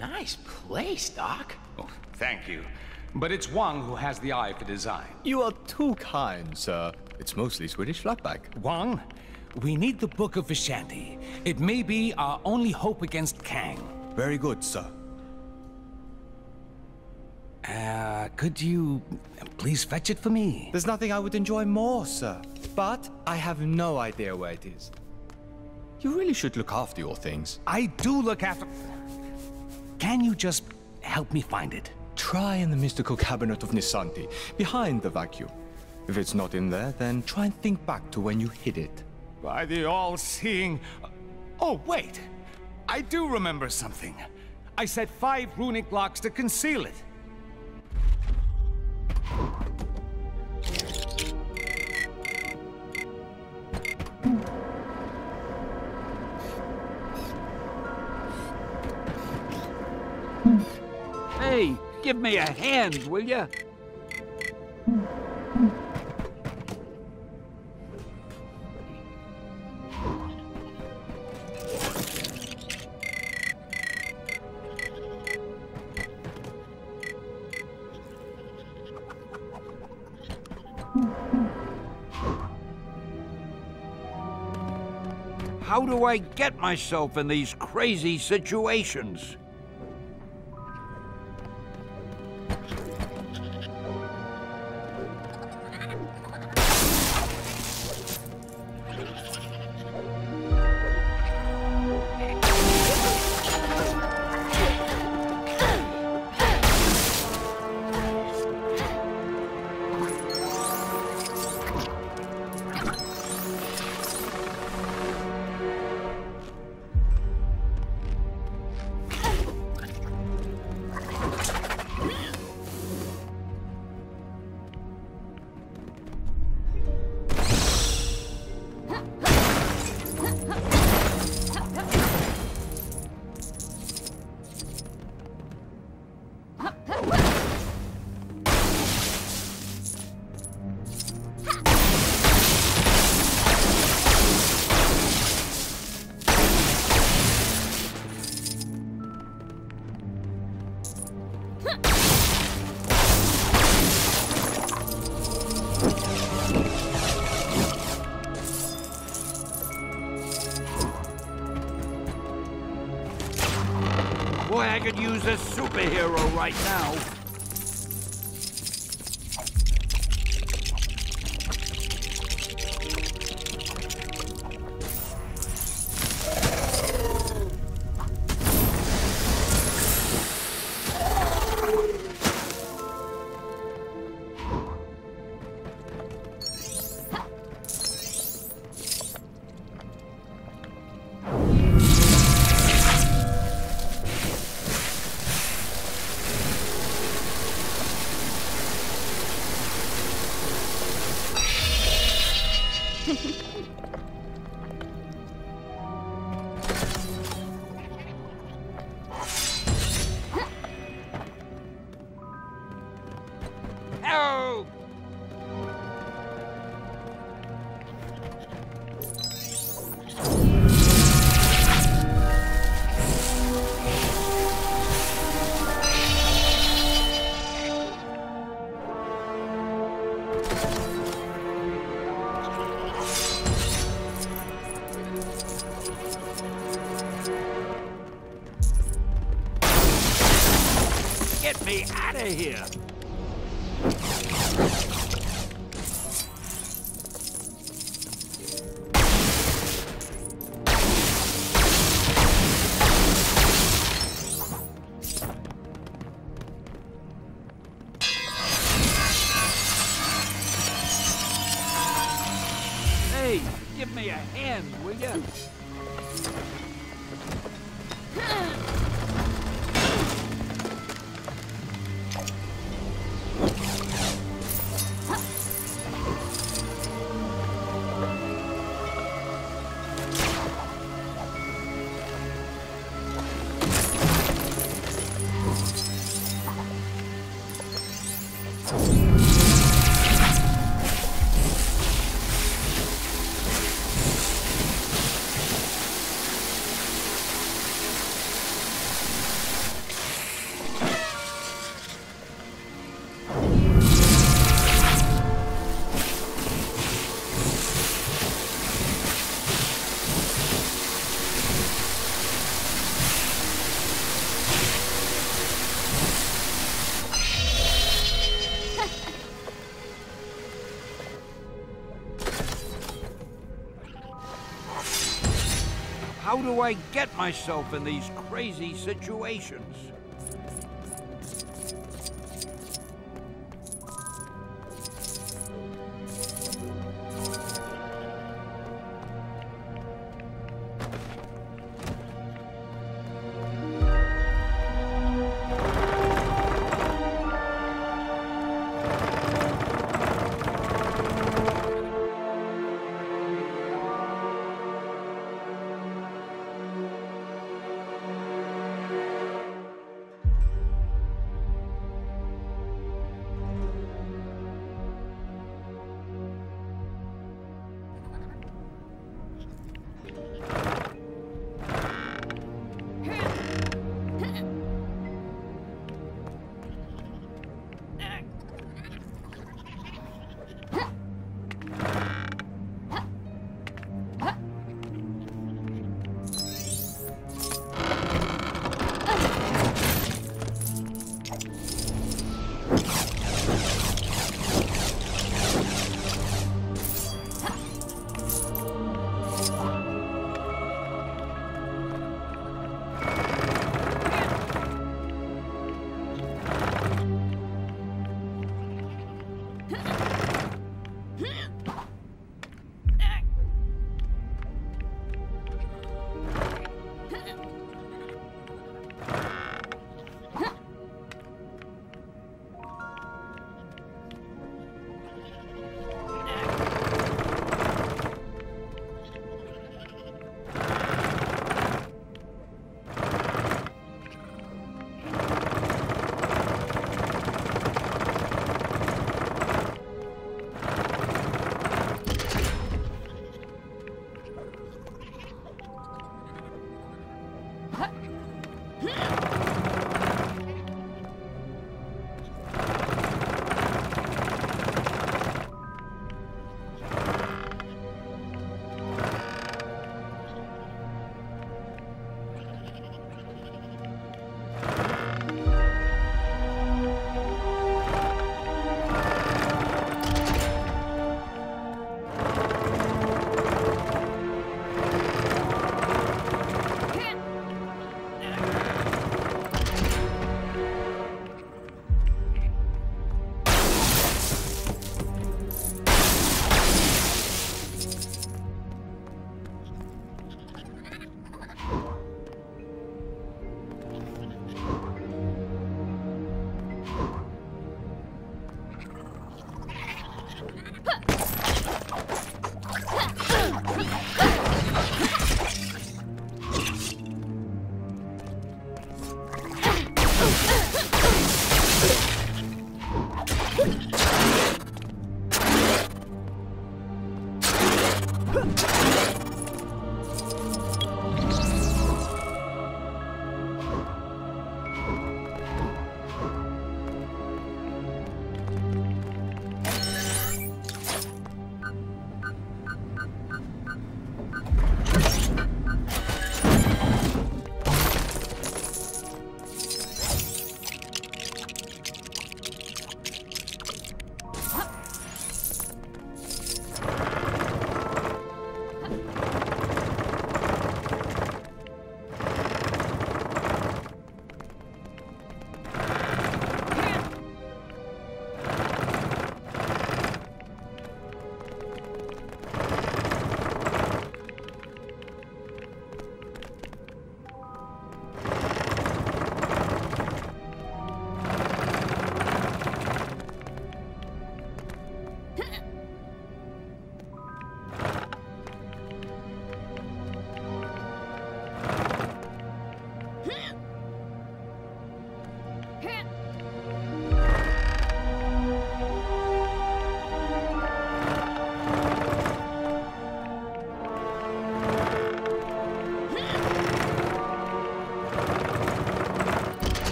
Nice place, Doc. Oh, thank you. But it's Wong who has the eye for design. You are too kind, sir. It's mostly Swedish flatback. Wong, we need the Book of Vishanti. It may be our only hope against Kang. Very good, sir. Could you please fetch it for me? There's nothing I would enjoy more, sir. But I have no idea where it is. You really should look after your things. I do look after... Can you just help me find it? Try in the mystical cabinet of Nisanti, behind the vacuum. If it's not in there, then try and think back to when you hid it. By the all-seeing... Oh, wait! I do remember something. I set 5 runic blocks to conceal it. Hey, give me a hand, will ya? How do I get myself in these crazy situations? Boy, I could use a superhero right now. Get me out of here! Hey, give me a hand, will ya? do I get myself in these crazy situations?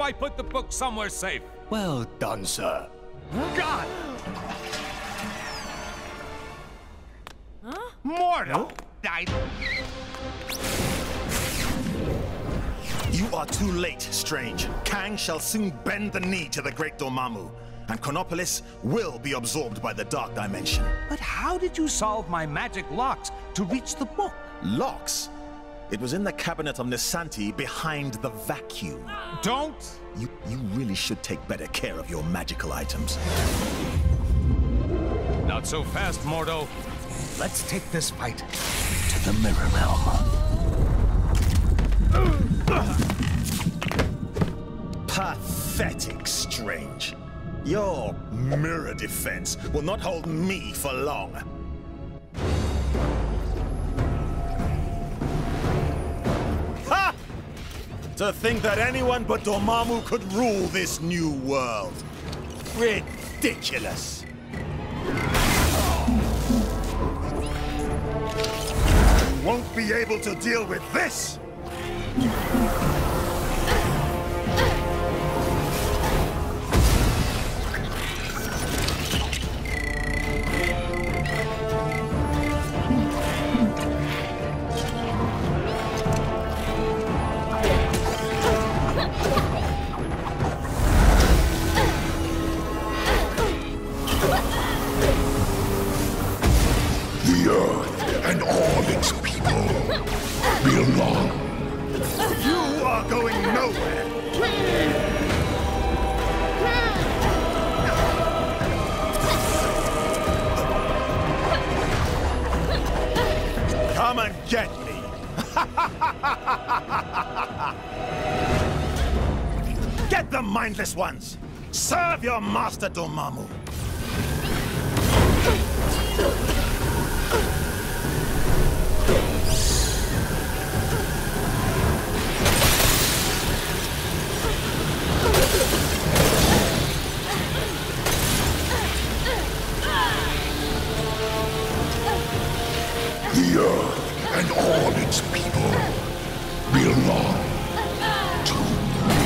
I put the book somewhere safe. Well done, sir. God! Huh? Mordo? I... You are too late, Strange. Kang shall soon bend the knee to the great Dormammu, and Chronopolis will be absorbed by the Dark Dimension. But how did you solve my magic locks to reach the book? Locks? It was in the cabinet of Nisanti behind the vacuum. Don't! You really should take better care of your magical items. Not so fast, Mordo. Let's take this fight to the Mirror Realm. Pathetic, Strange. Your mirror defense will not hold me for long. To think that anyone but Dormammu could rule this new world. Ridiculous. Oh. You won't be able to deal with this! Get the mindless ones! Serve your master, Dormammu! The earth and all its people belong to me.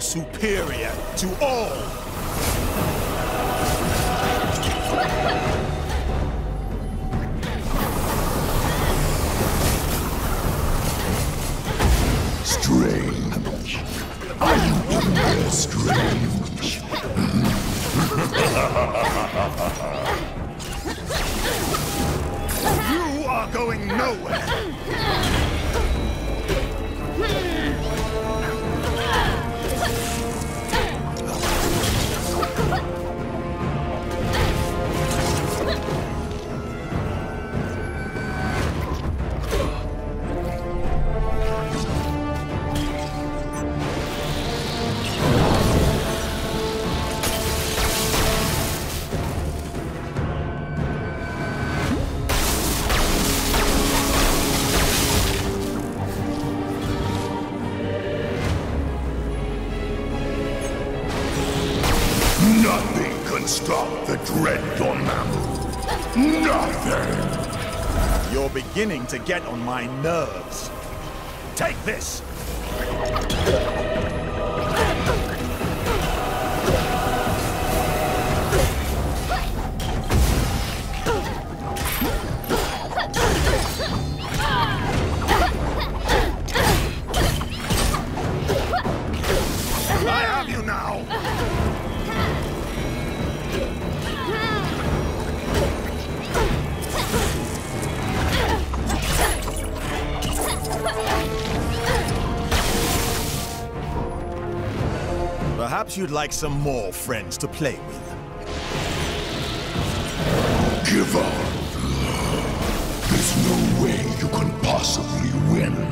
Superior to all. You are going nowhere. Stop the dread Dormammu. Nothing! You're beginning to get on my nerves. Take this! I have you now! Perhaps you'd like some more friends to play with. Give up. There's no way you can possibly win.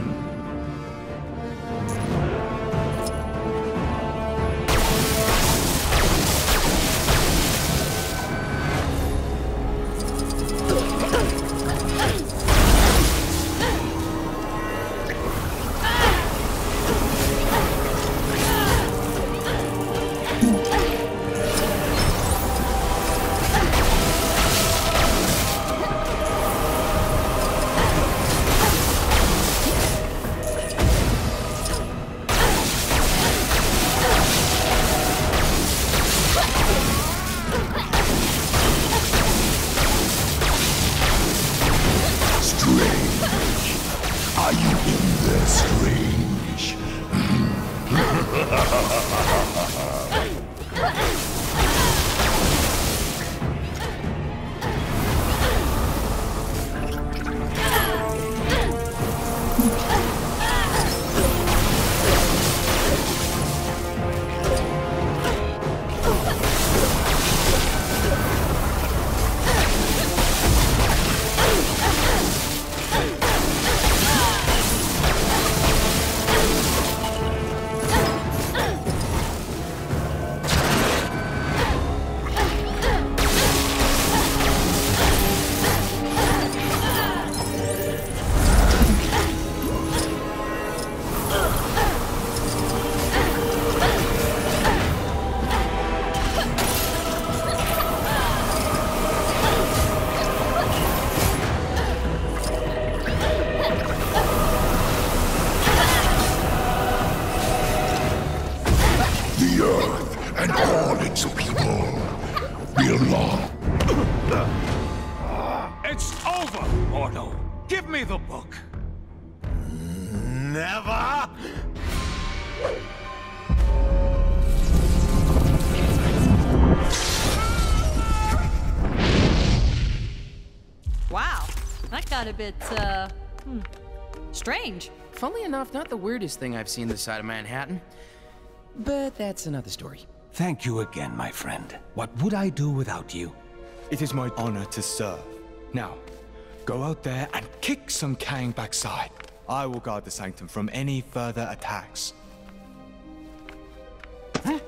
A bit, strange. Funnily enough, not the weirdest thing I've seen this side of Manhattan. But that's another story. Thank you again, my friend. What would I do without you? It is my honor to serve. Now, go out there and kick some Kang backside. I will guard the sanctum from any further attacks. Huh?